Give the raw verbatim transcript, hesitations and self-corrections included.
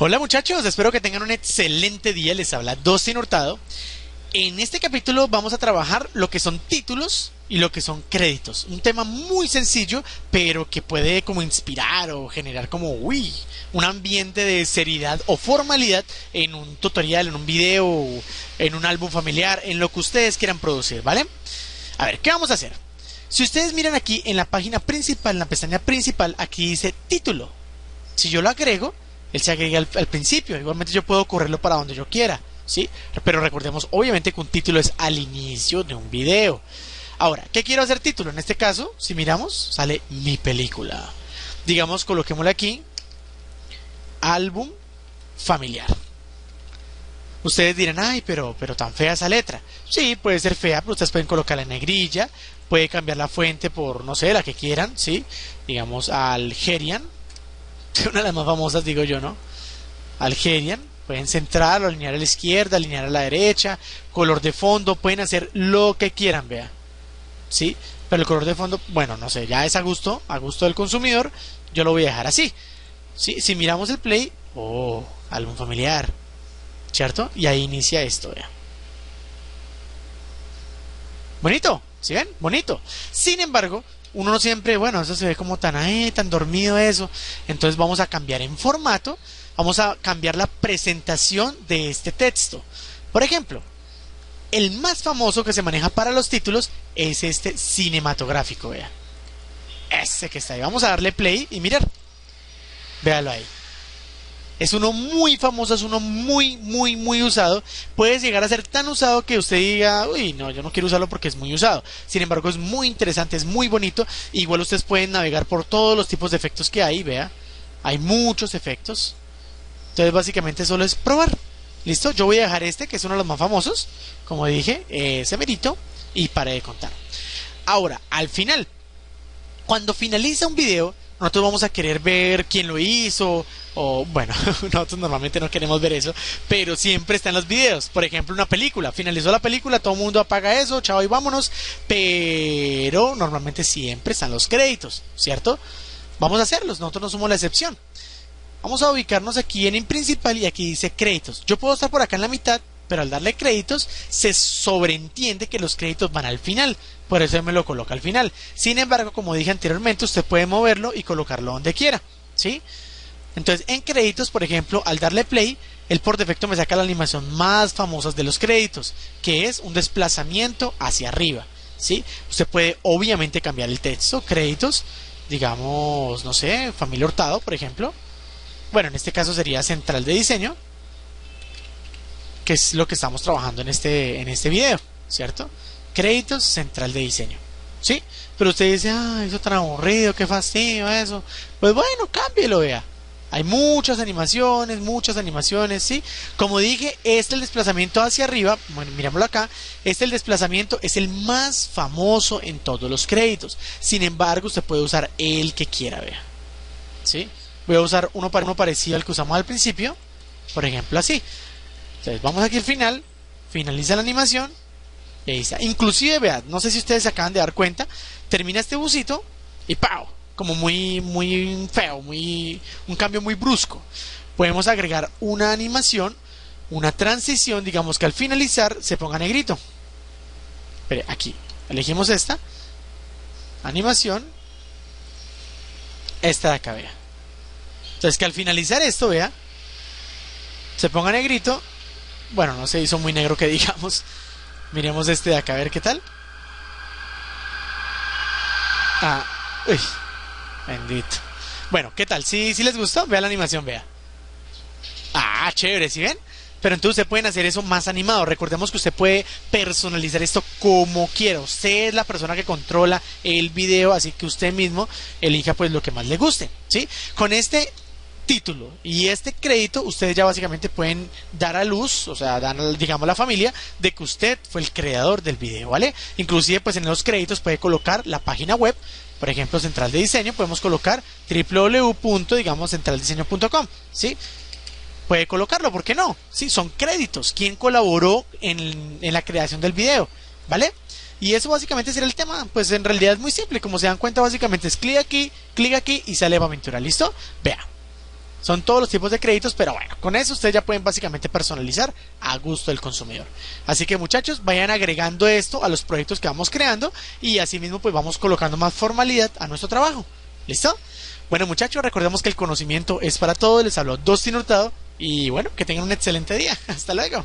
Hola muchachos, espero que tengan un excelente día. Les habla Dostin Hurtado. En este capítulo vamos a trabajar lo que son títulos y lo que son créditos. Un tema muy sencillo, pero que puede como inspirar o generar como uy, un ambiente de seriedad o formalidad en un tutorial, en un video, en un álbum familiar, en lo que ustedes quieran producir, ¿vale? A ver, ¿qué vamos a hacer? Si ustedes miran aquí en la página principal, en la pestaña principal, aquí dice título. Si yo lo agrego, él se agrega al, al principio. Igualmente yo puedo correrlo para donde yo quiera, ¿sí? Pero recordemos obviamente que un título es al inicio de un video. Ahora, ¿qué quiero hacer título? En este caso, si miramos, sale mi película. Digamos, coloquémosle aquí álbum familiar. Ustedes dirán, ay, pero, pero tan fea esa letra. Sí, puede ser fea, pero ustedes pueden colocarla en negrilla. Puede cambiar la fuente por, no sé, la que quieran, ¿sí? Digamos, Algerian. Una de las más famosas, digo yo, ¿no? Algerian. Pueden centrarlo, alinear a la izquierda, alinear a la derecha, color de fondo, pueden hacer lo que quieran, vea, ¿sí? Pero el color de fondo, bueno, no sé, ya es a gusto, a gusto del consumidor, yo lo voy a dejar así, ¿sí? Si miramos el play, oh, álbum familiar, ¿cierto? Y ahí inicia esto, vea. Bonito, ¿sí ven? Bonito. Sin embargo, uno no siempre, bueno, eso se ve como tan, eh, tan dormido eso. Entonces vamos a cambiar en formato, vamos a cambiar la presentación de este texto. Por ejemplo, el más famoso que se maneja para los títulos es este cinematográfico, vea. Ese que está ahí. Vamos a darle play y mirar. Véalo ahí. Es uno muy famoso, es uno muy, muy, muy usado. Puede llegar a ser tan usado que usted diga, uy, no, yo no quiero usarlo porque es muy usado. Sin embargo, es muy interesante, es muy bonito. Igual ustedes pueden navegar por todos los tipos de efectos que hay, vea. Hay muchos efectos. Entonces, básicamente solo es probar. ¿Listo? Yo voy a dejar este, que es uno de los más famosos. Como dije, ese merito. Y paré de contar. Ahora, al final. Cuando finaliza un video, nosotros vamos a querer ver quién lo hizo, o bueno, nosotros normalmente no queremos ver eso, pero siempre están los videos. Por ejemplo, una película, finalizó la película, todo el mundo apaga eso, chao y vámonos, pero normalmente siempre están los créditos, ¿cierto? Vamos a hacerlos, nosotros no somos la excepción. Vamos a ubicarnos aquí en el principal y aquí dice créditos. Yo puedo estar por acá en la mitad, pero al darle créditos se sobreentiende que los créditos van al final, por eso me lo coloca al final. Sin embargo, como dije anteriormente, usted puede moverlo y colocarlo donde quiera, ¿sí? Entonces en créditos, por ejemplo, al darle play, él por defecto me saca la animación más famosa de los créditos, que es un desplazamiento hacia arriba, ¿sí? Usted puede obviamente cambiar el texto, créditos, digamos, no sé, Familia Hurtado, por ejemplo. Bueno, en este caso sería Central de Diseño, que es lo que estamos trabajando en este, en este video, ¿cierto? Créditos, Central de Diseño, ¿sí? Pero usted dice, ah, eso tan aburrido, qué fastidio eso. Pues bueno, cámbielo, vea. Hay muchas animaciones, muchas animaciones, ¿sí? Como dije, este el desplazamiento hacia arriba, bueno, mirámoslo acá, este el desplazamiento es el más famoso en todos los créditos. Sin embargo, usted puede usar el que quiera, vea, ¿sí? Voy a usar uno, para, uno parecido al que usamos al principio, por ejemplo, así. Entonces vamos aquí al final, finaliza la animación y ahí está. Inclusive, vean, no sé si ustedes se acaban de dar cuenta, termina este bucito y ¡pau! Como muy, muy feo, muy, un cambio muy brusco. Podemos agregar una animación, una transición, digamos que al finalizar se ponga negrito. Pero aquí, elegimos esta animación, esta de acá, vea. Entonces que al finalizar esto, vea, se ponga negrito. Bueno, no se hizo muy negro que digamos. Miremos este de acá, a ver qué tal. Ah, uy, bendito. Bueno, ¿qué tal? ¿Sí, sí les gustó? Vea la animación, vea. Ah, chévere, ¿sí ven? Pero entonces ustedes pueden hacer eso más animado. Recordemos que usted puede personalizar esto como quiera. Usted es la persona que controla el video, así que usted mismo elija pues lo que más le guste, ¿sí? Con este título y este crédito ustedes ya básicamente pueden dar a luz, o sea, dan, digamos, la familia de que usted fue el creador del video, ¿vale? Inclusive pues en los créditos puede colocar la página web, por ejemplo Central de Diseño, podemos colocar www. digamos central diseño punto com, ¿sí? Puede colocarlo, ¿por qué no? Sí, son créditos, quién colaboró en, en la creación del video, ¿vale? Y eso básicamente será el tema. Pues en realidad es muy simple, como se dan cuenta básicamente es clic aquí, clic aquí y sale Aventura, ¿listo? Vea. Son todos los tipos de créditos, pero bueno, con eso ustedes ya pueden básicamente personalizar a gusto del consumidor. Así que muchachos, vayan agregando esto a los proyectos que vamos creando y asimismo pues vamos colocando más formalidad a nuestro trabajo. ¿Listo? Bueno muchachos, recordemos que el conocimiento es para todos. Les habló Dostin Hurtado y bueno, que tengan un excelente día. Hasta luego.